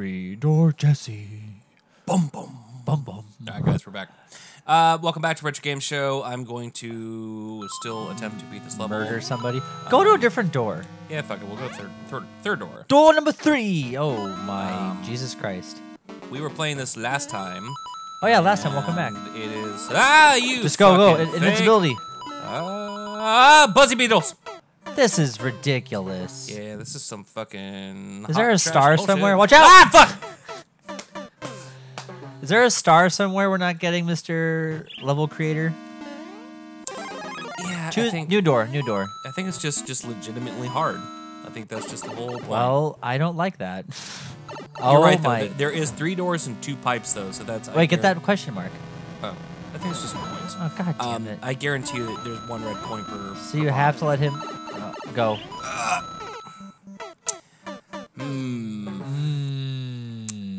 read or Jesse. Bum bum bum bum. All right, guys, we're back. Welcome back to Retro Game Show. I'm going to still attempt to beat this level. Murder somebody. Go to a different door. Yeah, fuck it. We'll go to third door. Door number 3. Oh my Jesus Christ. We were playing this last time. Oh yeah, last time. Welcome back. It is you. Just go. Invincibility. Buzzy beetles. This is ridiculous. Yeah, this is some fucking. Is there a star somewhere? Watch out! Ah, fuck! Is there a star somewhere we're not getting, Mr. Level Creator? Yeah. Choose new door. New door. I think it's just legitimately hard. I think that's just the whole point. Well, I don't like that. You're right, my! Though. There is 3 doors and 2 pipes though, so that's. Wait, get that question mark. Oh. I think it's just points. Oh, god damn it. I guarantee you that there's 1 red point per. So you have to let him go.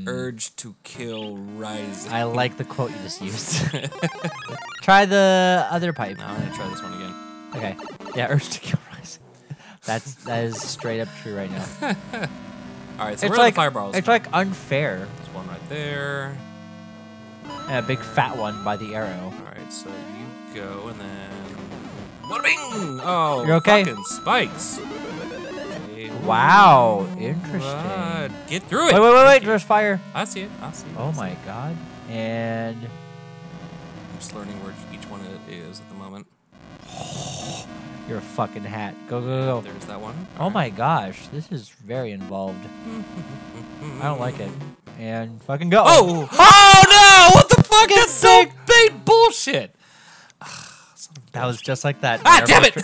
Urge to kill rising. I like the quote you just used. Try the other pipe. No, I'm going to try this one again. Okay. Yeah, urge to kill rising. That is straight up true right now. All right, so it's like, fireballs. It's like unfair. There's 1 right there. A big fat one by the arrow. Alright, so you go and then. Bing! Oh, you're okay. Fucking spikes. Okay. Wow, interesting. Get through it. Wait, there's fire. I see it. Oh my god. And. I'm just learning where each one is at the moment. You're a fucking hat. Go. There's that one. All right. My gosh, this is very involved. I don't like it. And fucking go. Oh no! What the fuck? That's so bait bullshit. That was just like that. Ah, damn it!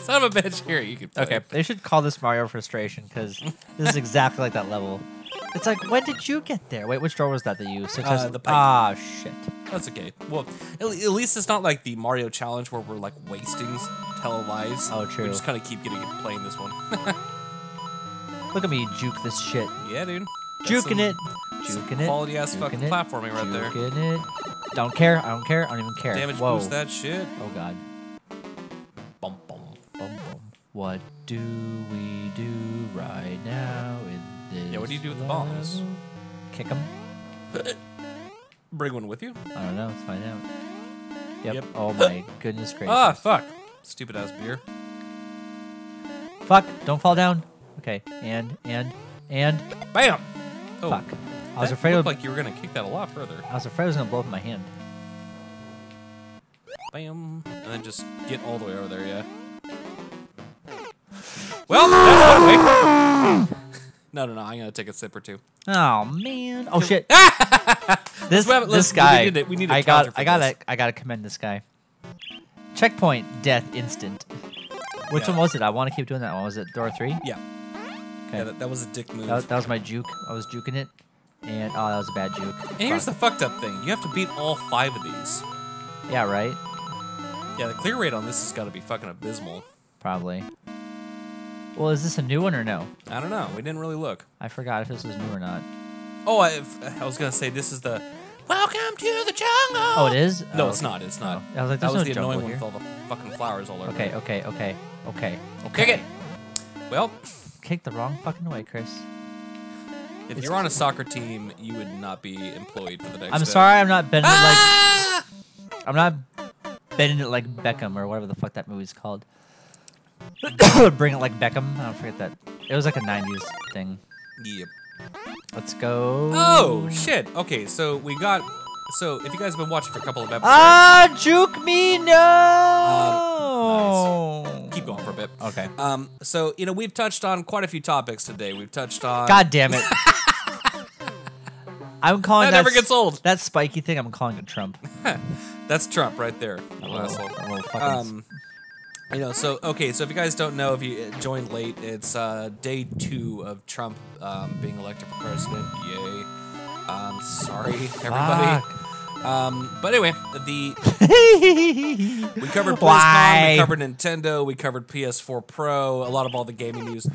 Son of a bitch. Here, you can play. Okay, they should call this Mario Frustration because this is exactly like that level. It's like, when did you get there? Wait, which door was that you successfully? The pipe. Ah, shit. That's okay. Well, at least it's not like the Mario Challenge where we're like wasting hella lives. Oh, true. We just kind of keep playing this one. Look at me juke this shit. Yeah, dude. Juking it. Quality ass fucking platforming right there. Juking it. Don't care. I don't even care. Damage boost that shit. Oh god. Bum bum bum bum. What do we do right now in this? Yeah, what do you do with the bombs? Kick them. Bring one with you? I don't know. Let's find out. Yep. Oh my goodness gracious. Ah, fuck. Stupid ass beer. Fuck. Don't fall down. Okay. And. Bam. Oh, fuck. I was afraid looked like you were gonna kick that a lot further. I was afraid it was gonna blow up in my hand. Bam. And then just get all the way over there, yeah. Well, that's one way. No, I'm gonna take a sip or two. Oh man. Oh shit. this guy. We need I gotta commend this guy. Checkpoint, death instant. Which one was it? I wanna keep doing that one. Was it door 3? Yeah. Yeah, that was a dick move. That was my juke. I was juking it. And, oh, that was a bad juke. And here's the fucked up thing. You have to beat all 5 of these. Yeah, right? Yeah, the clear rate on this has got to be fucking abysmal. Probably. Well, is this a new one or no? I don't know. We didn't really look. I forgot if this was new or not. Oh, I was going to say this is the... Welcome to the jungle! Oh, it is? No, it's not. It's not. Oh. I was like, that was the annoying one with all the fucking flowers all over it. Okay. Kick it! Well... Kicked the wrong fucking way, Chris. If you're on a soccer team, you would not be employed for the next. I'm sorry, I'm not bending it like. I'm not bending it like Beckham or whatever the fuck that movie's called. Bring it like Beckham. I don't forget that. It was like a '90s thing. Yep. Let's go. Oh shit. Okay, so we got. So if you guys have been watching for a couple of episodes. Ah, juke me no. Nice. Keep going for a bit. Okay. So, you know, we've touched on quite a few topics today. We've touched on... God damn it. I'm calling that... never gets old. That spiky thing, I'm calling it Trump. That's Trump right there. You know, so, okay, so if you guys don't know, if you joined late, it's day 2 of Trump being elected for president. Yay. Sorry, everybody. But anyway, we covered PlayStation, we covered Nintendo, we covered PS4 Pro, a lot of all the gaming news,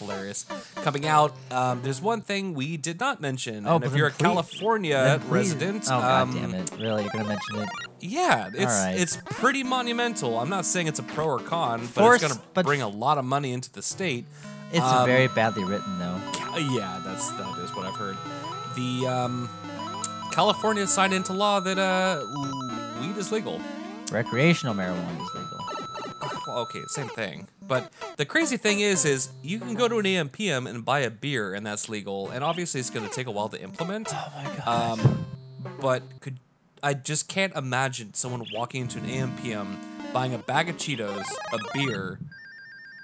hilarious, coming out. There's one thing we did not mention, and if you're a California resident... Oh, god damn it, really, you're going to mention it? Yeah, it's pretty monumental. I'm not saying it's a pro or con, but it's going to bring a lot of money into the state. It's very badly written, though. Yeah, that is what I've heard. The California signed into law that weed is legal. Recreational marijuana is legal. Well, okay, same thing. But the crazy thing is you can go to an AM/PM and buy a beer, and that's legal. And obviously, it's going to take a while to implement. Oh my god! But I just can't imagine someone walking into an AM/PM, buying a bag of Cheetos, a beer,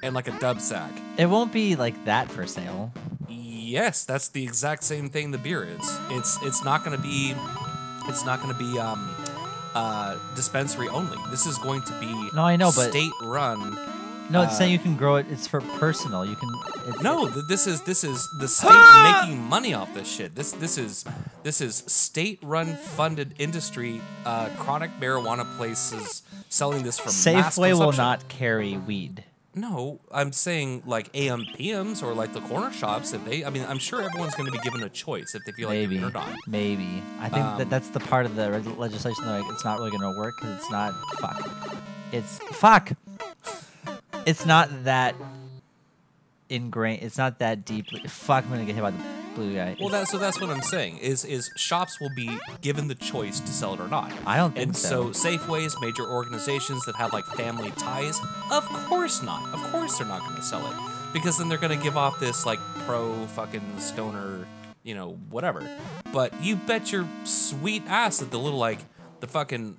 and like a dub sack. It won't be like that for sale. Yes, that's the exact same thing the beer is. It's not gonna be dispensary only. This is going to be state run. No, it's saying you can grow it. It's for personal. You can. This is the state making money off this shit. This is state-run funded industry. Chronic marijuana places selling this for mass consumption. Safeway will not carry weed. No, I'm saying like AM/PMs or like the corner shops. If they, I mean, I'm sure everyone's going to be given a choice if they feel like it or not. Maybe. I think that's the part of the legislation that it's not really going to work because it's not. It's not that ingrained. It's not that deeply. I'm gonna get hit by the blue guy. Well, that's what I'm saying. Is shops will be given the choice to sell it or not. I don't think so. And so Safeways, major organizations that have like family ties, of course not. Of course they're not gonna sell it because then they're gonna give off this like pro fucking stoner, you know, whatever. But you bet your sweet ass that the fucking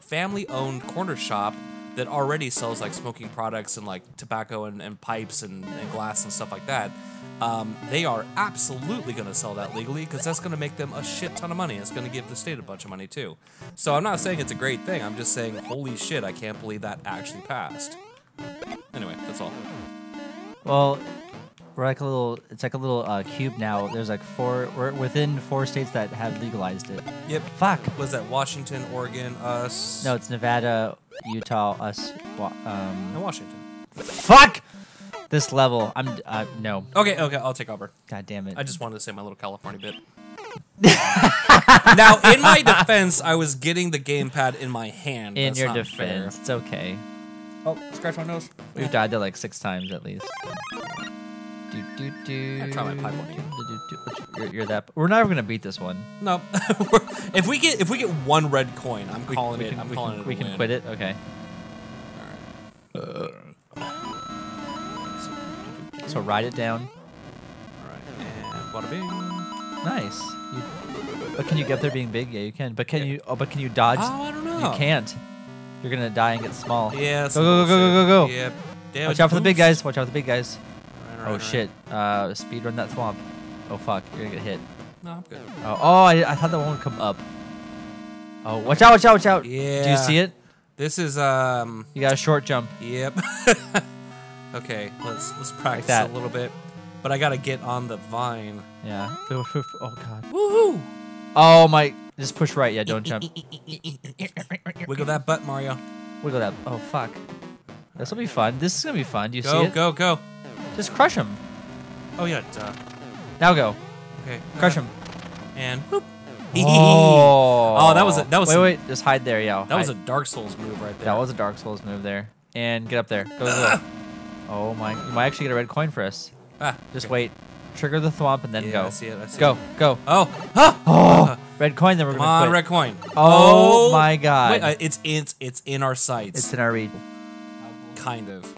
family-owned corner shop that already sells like smoking products and like tobacco and pipes and glass and stuff like that, they are absolutely going to sell that legally because that's going to make them a shit ton of money. It's going to give the state a bunch of money too. So I'm not saying it's a great thing. I'm just saying, holy shit, I can't believe that actually passed. Anyway, that's all. Well, we're like a little, it's like a little cube now. There's like we're within 4 states that have legalized it. Yep. Fuck. Was that Washington, Oregon, us? No, it's Nevada, Utah, us, and Washington. Fuck! This level, I'm, no. Okay, I'll take over. God damn it. I just wanted to say my little California bit. Now, in my defense, I was getting the gamepad in my hand. In your defense, it's okay. Oh, scratch my nose. We've died there like 6 times at least. I try my pipe on you. You're that. We're never gonna beat this one. No. if we get 1 red coin, I'm calling it. We can quit it. Okay. All right. So ride it down. All right. And bada bing. Nice. But can you get there being big? Yeah, you can. But can you? Oh, but can you dodge? Oh, I don't know. You can't. You're gonna die and get small. Yeah. Go. Yep. Damn, watch out for the big guys. Watch out for the big guys. Oh shit, speed run that swamp. Oh fuck, you're gonna get hit. No, I'm good. I thought that one would come up. Oh, watch out. Yeah. Do you see it? This is, You got a short jump. Yep. Okay, let's practice like a little bit. But I gotta get on the vine. Yeah. Oh god. Woohoo! Oh my, just push right, yeah, don't jump. Wiggle that butt, Mario. Wiggle that, oh fuck. This will be fun, this is gonna be fun, do you see it? Go. Just crush him. Oh yeah. Duh. Now go. Okay. Crush him. And boop. Oh, that was. Wait. Just hide there, yo. That was a Dark Souls move right there. That was a Dark Souls move there. And get up there. Go. Oh my! You might actually get a red coin for us. Ah. Just wait. Trigger the thwomp and then go. I see it. Go. Oh. Ah. Oh. Red coin. Then we're gonna quit. Red coin. Oh my god. Wait, it's in our sights. It's in our reach. Kind of.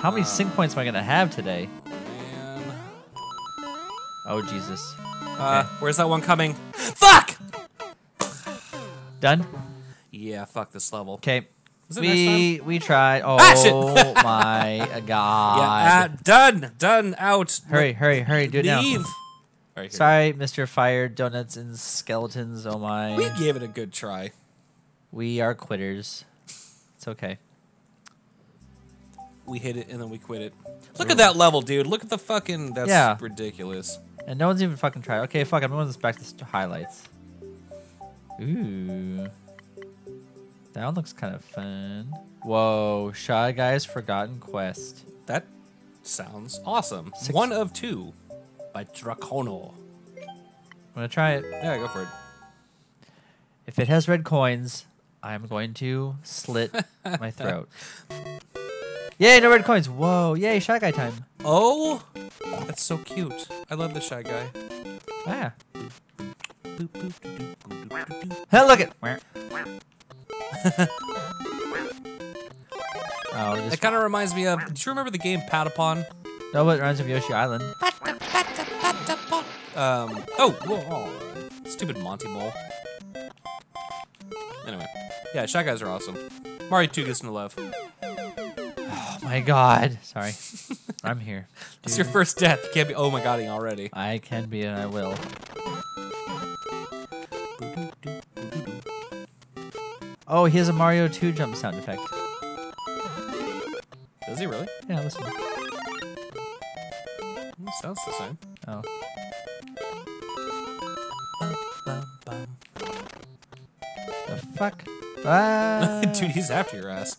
How many sync points am I gonna have today? Man. Oh Jesus. Okay. Where's that one coming? Fuck! Done? Yeah, fuck this level. Okay. We tried. Oh my god. Yeah, done, out. Hurry, do it now. Leave. Right, sorry, Mr. Fire, Donuts and Skeletons, oh my. We gave it a good try. We are quitters. It's okay. We hit it and then we quit it. Look at that level, dude. Look at the fucking. That's ridiculous. And no one's even fucking tried. Okay, fuck. I'm going to back to highlights. Ooh, that one looks kind of fun. Whoa, Shy Guy's Forgotten Quest. That sounds awesome. 6. 1 of 2 by Dracono. I'm gonna try it. Yeah, go for it. If it has red coins, I'm going to slit my throat. Yay, no red coins. Whoa, yay, Shy Guy time. Oh, that's so cute. I love the Shy Guy. Ah. Hell, look at. Oh, it kind of reminds me of. Do you remember the game Patapon? No, but it reminds me of Yoshi Island. Oh, whoa, oh. Stupid Monty Mole. Anyway, yeah, Shy Guys are awesome. Mario 2 gets no love. Oh my God! Sorry, I'm here. It's your first death. You can't be. Oh my God, already. I can be, and I will. Oh, he has a Mario 2 jump sound effect. Does he really? Yeah, listen. Sounds the same. Oh. The fuck? Ah. Dude, he's after your ass.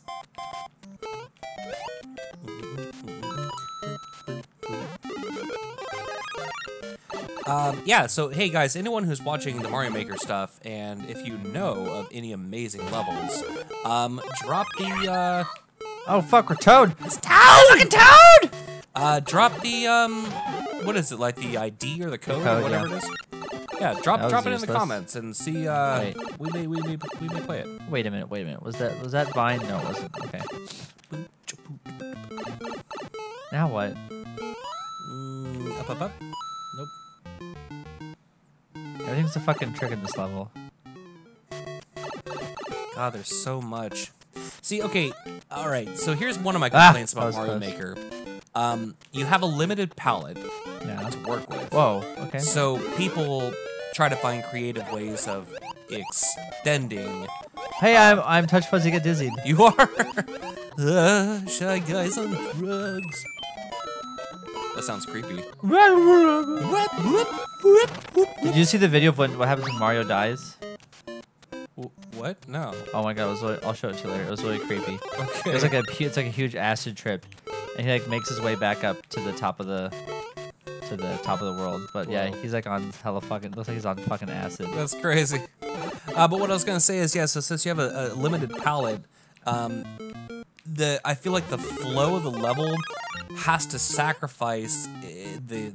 Yeah, so hey guys, anyone who's watching the Mario Maker stuff, and if you know of any amazing levels, drop the, Oh fuck, we're Toad! It's Toad! Fucking Toad! Drop the, what is it, like the ID or the code, or whatever yeah. It is? Yeah, drop it in the comments and see, right. we may play it. Wait a minute, was that Vine? No, it wasn't, okay. Now what? Up. Nope. Everything's a fucking trick in this level. God, there's so much. See, okay, alright, so here's one of my complaints about Mario Maker. You have a limited palette to work with. Whoa, okay. So people try to find creative ways of extending... Hey, I'm touch fuzzy, get dizzied. You are? Shy Guys on drugs. That sounds creepy. Did you see the video of what happens when Mario dies? What? No. Oh my God! It was really, I'll show it to you later. It was really creepy. Okay. It was like it's like a huge acid trip, and he like makes his way back up to the top of the world. But yeah, he's like on hella fucking. Looks like he's on fucking acid. That's crazy. But what I was gonna say is yeah. So since you have a limited palette, I feel like the flow of the level has to sacrifice the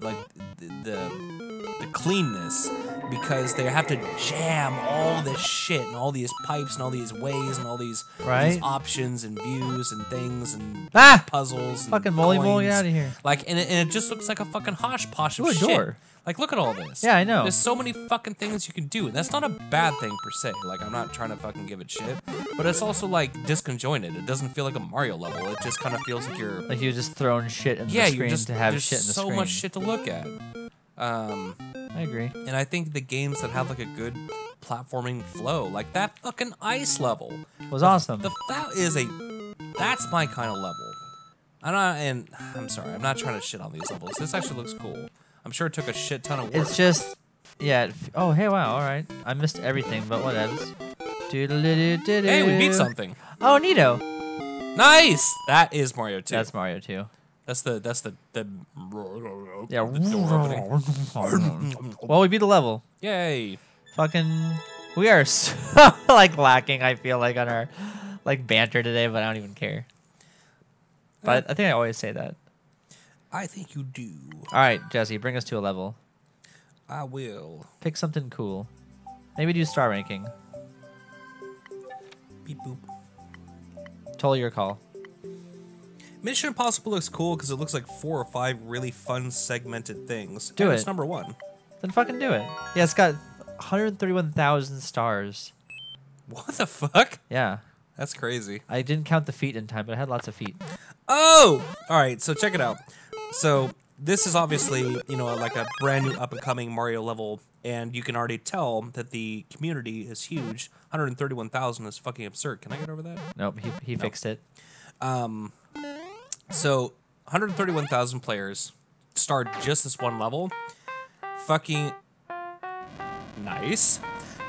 cleanness, because they have to jam all this shit and all these pipes and all these ways and all these, these options and views and things and puzzles. And fucking moly, get out of here! Like and it just looks like a fucking hodgepodge of shit. Door. Like look at all this. Yeah, I know. There's so many fucking things you can do. And that's not a bad thing per se. Like I'm not trying to fucking give it shit, but it's also like disconjointed. It doesn't feel like a Mario level. It just kind of feels like you're just throwing shit in the screen to have shit in the screen. There's so much shit to look at. I agree. And I think the games that have like a good platforming flow, like that fucking ice level, was awesome. That's my kind of level. I'm sorry. I'm not trying to shit on these levels. This actually looks cool. I'm sure it took a shit ton of work. It's just, yeah. Oh, hey, wow, all right. I missed everything, but whatevs. Hey, we beat something. Oh, neato. Nice. That is Mario 2. That's Mario 2. That's the door opening. Well, we beat the level. Yay. Fucking, we are so, like, lacking, I feel like, on our, like, banter today, but I don't even care. But I think I always say that. I think you do. All right, Jesse, bring us to a level. I will. Pick something cool. Maybe do star ranking. Beep boop. Totally your call. Mission Impossible looks cool because it looks like 4 or 5 really fun segmented things. Do it. It's number 1. Then fucking do it. Yeah, it's got 131,000 stars. What the fuck? Yeah. That's crazy. I didn't count the feet in time, but I had lots of feet. Oh! All right, so check it out. So this is obviously, you know, like a brand new up-and-coming Mario level, and you can already tell that the community is huge. 131,000 is fucking absurd. Can I get over that? Nope, he fixed it. So 131,000 players start just this one level. Fucking nice.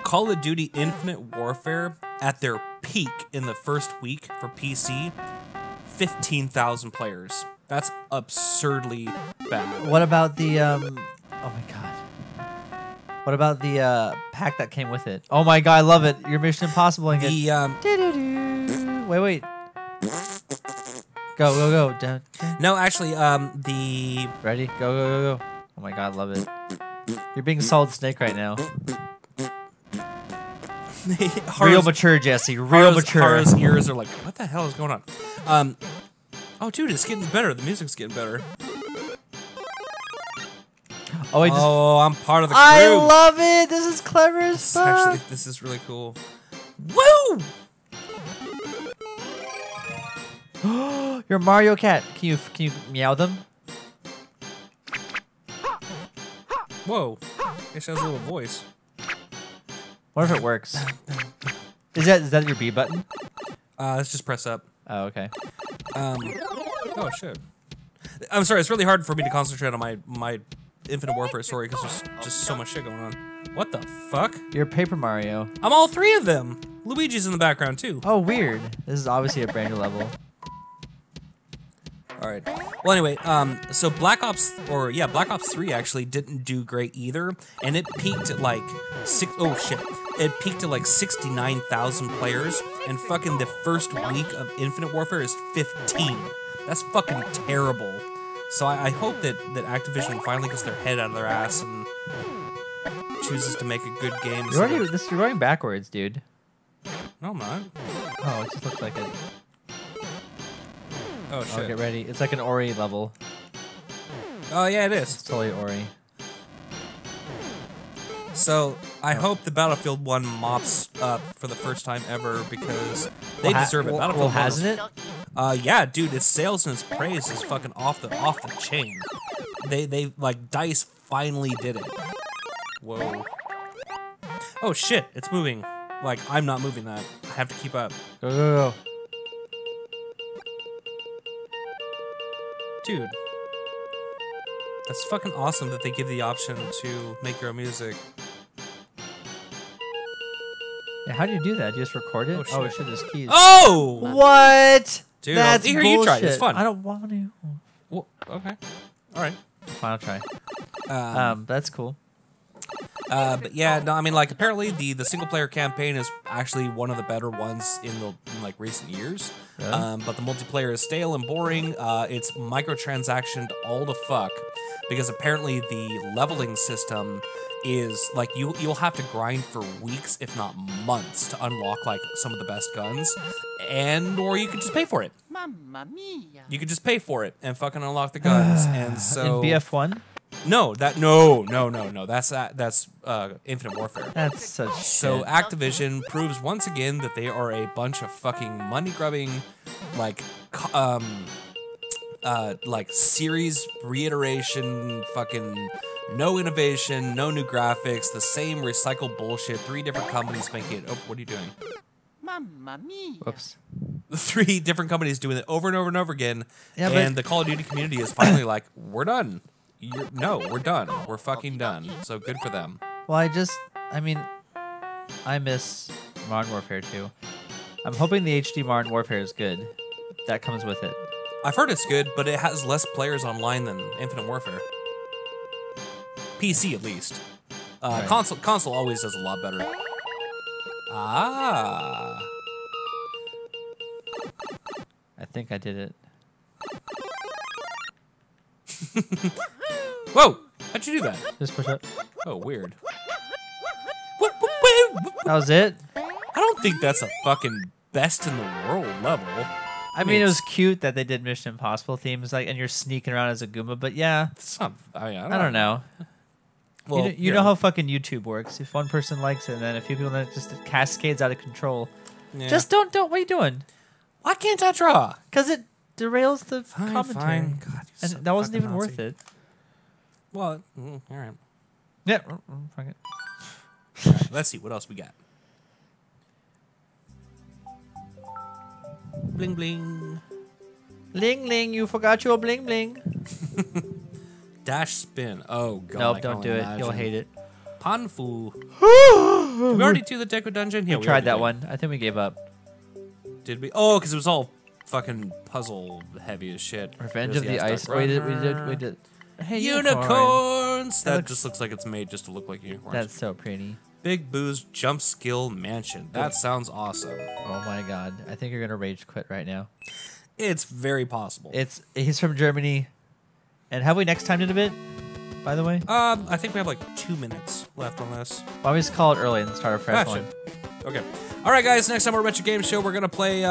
Call of Duty Infinite Warfare at their peak in the first week for PC, 15,000 players. That's absurdly bad. What about the, oh my God. What about the pack that came with it? Oh my God, I love it. Your Mission Impossible again. Wait. Go, go, go. Down. No, actually, the... Ready? Go, go, go, go. Oh my god, love it. You're being a solid snake right now. Real mature, Jesse. Real mature. Hara's ears are like, what the hell is going on? Oh, dude, it's getting better. The music's getting better. Oh, I'm part of the crew. I love it. This is clever as fuck. Actually, this is really cool. Woo! You're a Mario cat. Can you meow them? Whoa! It sounds a little voice. What if it works? Is that your B button? Let's just press up. Oh, okay. Oh shit. I'm sorry. It's really hard for me to concentrate on my Infinite Warfare story because there's just so much shit going on. What the fuck? You're Paper Mario. I'm all three of them. Luigi's in the background too. Oh weird. This is obviously a brand new level. All right. Well, anyway, so Black Ops 3 actually didn't do great either, and it peaked at like It peaked at like 69,000 players, and fucking the first week of Infinite Warfare is 15. That's fucking terrible. So I hope that Activision finally gets their head out of their ass and chooses to make a good game. You're going backwards, dude. No, I'm not. Oh, it just looks like it. Oh shit! Oh, get ready. It's like an Ori level. Oh yeah, it is. It's totally Ori. So I hope the Battlefield One mops up for the first time ever because they deserve it. Battlefield One hasn't it? Yeah, dude. Its sales and its praise is fucking off the chain. They like Dice finally did it. Whoa. Oh shit! It's moving. Like I'm not moving that. I have to keep up. Go go go. Dude, that's fucking awesome that they give the option to make your own music. Yeah, how do you do that? You just record it? Oh, shit, there's keys. Oh! What? Dude, that's bullshit. Here, you try. It's fun. I don't want to. Well, okay. All right. Fine, I'll try. That's cool. But yeah, no, I mean, like, apparently the single-player campaign is actually one of the better ones in recent years. Really? But the multiplayer is stale and boring. It's microtransactioned all the fuck because apparently the leveling system is like you'll have to grind for weeks, if not months, to unlock like some of the best guns, or you could just pay for it. Mamma mia! You could just pay for it and fucking unlock the guns, and so. In BF1. No. That's Infinite Warfare. That's such shit. So Activision proves once again that they are a bunch of fucking money-grubbing, like series reiteration, fucking no innovation, no new graphics, the same recycled bullshit. 3 different companies making it. Oh, what are you doing? Mamma mia. Whoops. 3 different companies doing it over and over and over again, yeah, and the Call of Duty community is finally like, we're done. No, we're done. We're fucking done. So good for them. Well, I miss Modern Warfare 2. I'm hoping the HD Modern Warfare is good. That comes with it. I've heard it's good, but it has less players online than Infinite Warfare. PC, at least. Right. Console always does a lot better. Ah. I think I did it. Whoa! How'd you do that? Just push up. Oh, weird. That was it? I don't think that's a fucking best in the world level. I mean, it was cute that they did Mission Impossible themes, like, and you're sneaking around as a Goomba, but yeah. It's not, I don't know. Well, you know how fucking YouTube works. If one person likes it, and then a few people, then it just cascades out of control. Yeah. Just don't. What are you doing? Why can't I draw? Because it derails the commentary. Fine. God, and that wasn't even Nazi. Worth it. Well, all right. Yeah. Fuck it. All right, let's see what else we got. Bling bling. Ling ling, you forgot your bling bling. Dash spin. Oh god. Nope, don't do it. You'll hate it. Panfu. Did we already do the Deku Dungeon? Yeah, we tried that one. I think we gave up. Did we? Oh, because it was all fucking puzzle heavy as shit. Revenge of the Ice. We did. Hey, unicorns! That just looks like it's made just to look like unicorns. That's so pretty. Big Boo's Jump Skill Mansion. That sounds awesome. Oh my god. I think you're gonna rage quit right now. It's very possible. He's from Germany. And have we next timed it a bit, by the way? I think we have like 2 minutes left on this. Why don't we just call it early and start a fresh one? Okay. All right, guys. Next time on Retro Game Show, we're going to play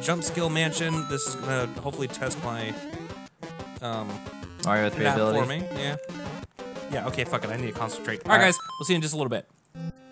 Jump Skill Mansion. This is going to hopefully test my... Mario 3 ability. For me. Yeah. Yeah, okay, fuck it. I need to concentrate. All right, guys. We'll see you in just a little bit.